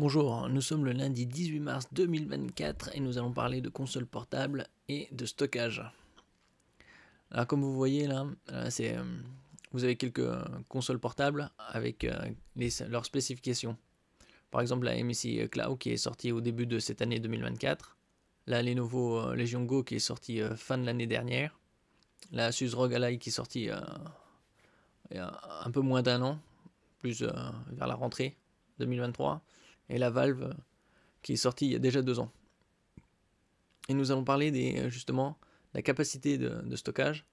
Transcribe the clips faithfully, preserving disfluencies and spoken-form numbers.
Bonjour, nous sommes le lundi dix-huit mars deux mille vingt-quatre et nous allons parler de consoles portables et de stockage. Alors comme vous voyez là, c'est, vous avez quelques consoles portables avec les, leurs spécifications. Par exemple la M S I Claw qui est sortie au début de cette année deux mille vingt-quatre, la Lenovo Legion Go qui est sortie fin de l'année dernière, la Asus Rog Ally qui est sortie euh, il y a un peu moins d'un an, plus euh, vers la rentrée deux mille vingt-trois. Et la Valve qui est sortie il y a déjà deux ans. Et nous allons parler des, justement de la capacité de, de stockage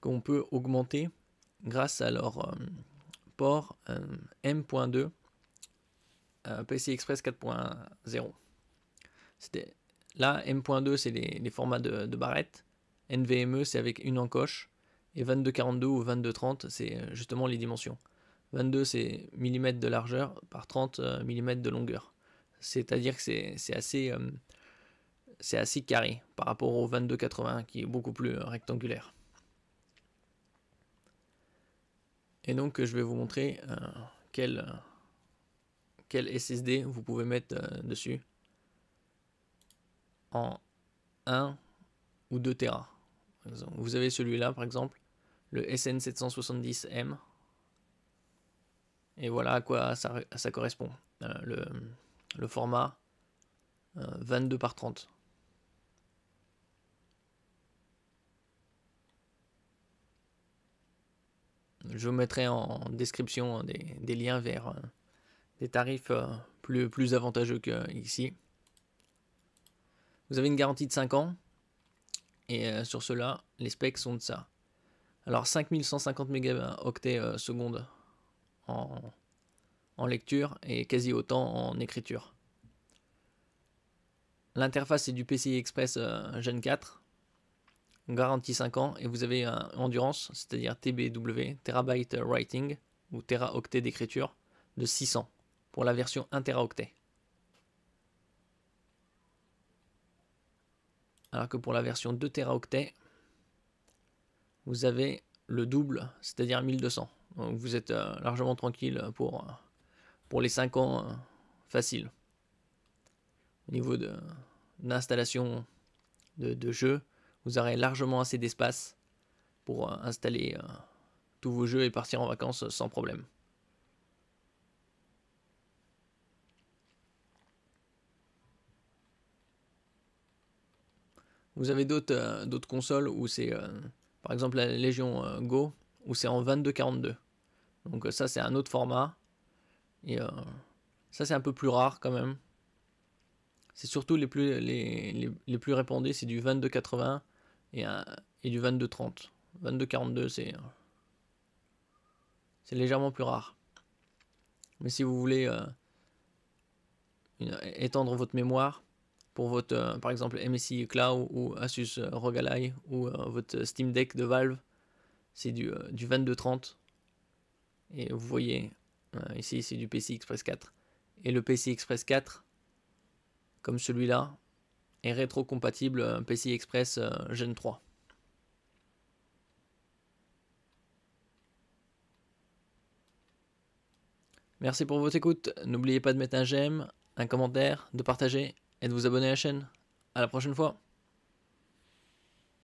qu'on peut augmenter grâce à leur euh, port euh, M point deux euh, P C I Express quatre point zéro. C'était, là, M point deux c'est les, les formats de, de barrettes, N V M E c'est avec une encoche, et vingt-deux quarante-deux ou vingt-deux trente c'est justement les dimensions. vingt-deux c'est millimètres de largeur par trente millimètres de longueur. C'est-à-dire que c'est assez, euh, c'est assez carré par rapport au vingt-deux quatre-vingts qui est beaucoup plus rectangulaire. Et donc je vais vous montrer euh, quel, euh, quel S S D vous pouvez mettre euh, dessus en un ou deux téra. Vous avez celui-là par exemple, le S N sept cent soixante-dix M. Et voilà à quoi ça, ça correspond, euh, le, le format euh, vingt-deux par trente. Je vous mettrai en description des, des liens vers euh, des tarifs euh, plus, plus avantageux qu'ici. Vous avez une garantie de cinq ans, et euh, sur cela, les specs sont de ça. Alors cinq mille cent cinquante mégaoctets euh, secondes. En, en lecture et quasi autant en écriture. L'interface est du P C I Express euh, Gen quatre, garantie cinq ans, et vous avez un endurance, c'est-à-dire T B W, Terabyte Writing ou Teraoctet d'écriture, de six cents pour la version un Teraoctet. Alors que pour la version deux Teraoctet, vous avez le double, c'est-à-dire mille deux cents. Donc vous êtes euh, largement tranquille pour, euh, pour les cinq ans euh, faciles. Au niveau de l'installation de, de jeux, vous aurez largement assez d'espace pour euh, installer euh, tous vos jeux et partir en vacances euh, sans problème. Vous avez d'autres euh, d'autres consoles où c'est euh, par exemple la Legion euh, Go, où c'est en vingt-deux quarante-deux. Donc ça c'est un autre format. Et euh, ça c'est un peu plus rare quand même. C'est surtout les plus, les, les, les plus répandus, c'est du vingt-deux quatre-vingts et, et du vingt-deux trente. vingt-deux quarante-deux c'est c'est légèrement plus rare. Mais si vous voulez euh, une, étendre votre mémoire pour votre euh, par exemple M S I Claw ou Asus Rog Ally ou euh, votre Steam Deck de Valve, c'est du, euh, du vingt-deux trente. Et vous voyez, ici c'est du P C I Express quatre. Et le P C I Express quatre, comme celui-là, est rétro-compatible P C I Express Gen trois. Merci pour votre écoute. N'oubliez pas de mettre un j'aime, un commentaire, de partager et de vous abonner à la chaîne. À la prochaine fois.